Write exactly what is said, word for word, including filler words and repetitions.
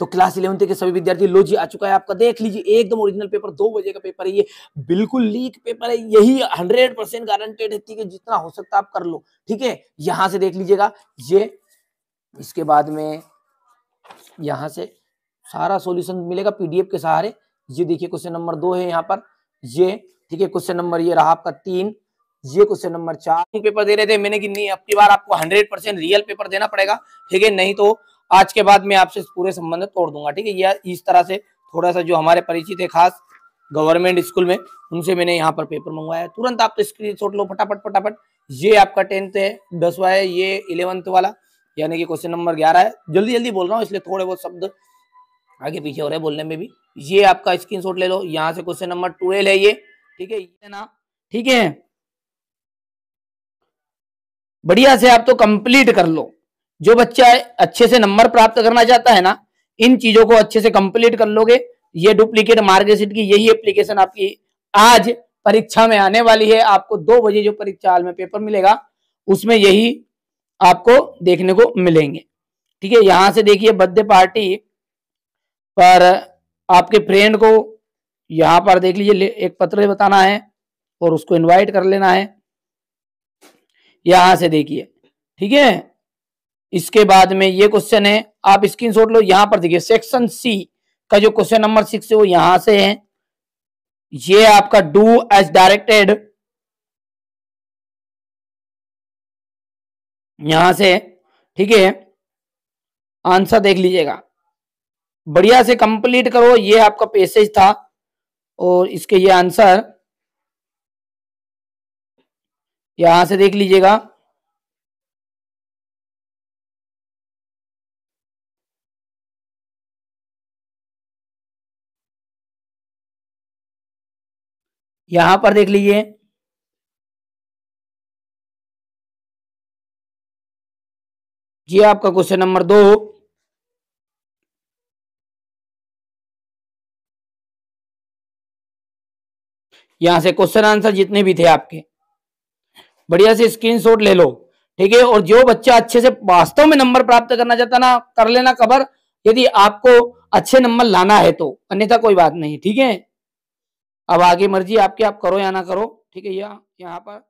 तो class eleventh के सभी विद्यार्थी लो जी आ चुका है आपका, देख लीजिए एकदम ओरिजिनल पेपर, दो बजे का पेपर है ये, बिल्कुल लीक पेपर है, यही हंड्रेड परसेंट गारंटेड है, ठीक है, जितना हो सकता आप कर लो, ठीक है। यहाँ से देख लीजिएगा ये, इसके बाद में यहाँ से सारा सॉल्यूशन मिलेगा पीडीएफ के सहारे। ये देखिए क्वेश्चन नंबर दो है यहाँ पर ये, ठीक है, क्वेश्चन नंबर ये रहा आपका तीन, ये क्वेश्चन नंबर चार। पेपर दे रहे थे मैंने कि नहीं, अब की बार आपको हंड्रेड परसेंट रियल पेपर देना पड़ेगा, ठीक है, नहीं तो आज के बाद मैं आपसे पूरे संबंध तोड़ दूंगा, ठीक है। या इस तरह से थोड़ा सा जो हमारे परिचित है खास गवर्नमेंट स्कूल में, उनसे मैंने यहाँ पर पेपर मंगवाया है। तुरंत आप स्क्रीनशॉट लो फटाफट फटाफट। ये आपका टेंथ है, दसवां है, ये इलेवंथ वाला यानी कि क्वेश्चन नंबर ग्यारह है। जल्दी जल्दी बोल रहा हूँ इसलिए थोड़े बहुत शब्द आगे पीछे हो रहे हैं बोलने में भी। ये आपका स्क्रीनशॉट ले लो, यहाँ से क्वेश्चन नंबर ट्वेल्व है ये, ठीक है, ये ना, ठीक है, बढ़िया से आप तो कंप्लीट कर लो। जो बच्चा अच्छे से नंबर प्राप्त करना चाहता है ना, इन चीजों को अच्छे से कंप्लीट कर लोगे। ये डुप्लीकेट मार्कशीट की यही एप्लीकेशन आपकी आज परीक्षा में आने वाली है। आपको दो बजे जो परीक्षा हाल में पेपर मिलेगा उसमें यही आपको देखने को मिलेंगे, ठीक है। यहां से देखिए बर्थडे पार्टी पर आपके फ्रेंड को यहाँ पर देख लीजिए एक पत्र बताना है और उसको इनवाइट कर लेना है। यहाँ से देखिए, ठीक है, इसके बाद में ये क्वेश्चन है, आप स्क्रीनशॉट लो। यहाँ पर देखिए सेक्शन सी का जो क्वेश्चन नंबर सिक्स है वो यहाँ से है। ये आपका डू एज डायरेक्टेड, यहाँ से, ठीक है, आंसर देख लीजिएगा, बढ़िया से कंप्लीट करो। ये आपका पैसेज था और इसके ये आंसर यहां से देख लीजिएगा। यहां पर देख लीजिए ये आपका क्वेश्चन नंबर दो। यहां से क्वेश्चन आंसर जितने भी थे आपके बढ़िया से स्क्रीनशॉट ले लो, ठीक है। और जो बच्चा अच्छे से वास्तव में नंबर प्राप्त करना चाहता ना, कर लेना कवर, यदि आपको अच्छे नंबर लाना है तो, अन्यथा कोई बात नहीं, ठीक है। अब आगे मर्जी आपकी, आप करो या ना करो, ठीक है। या यहाँ पर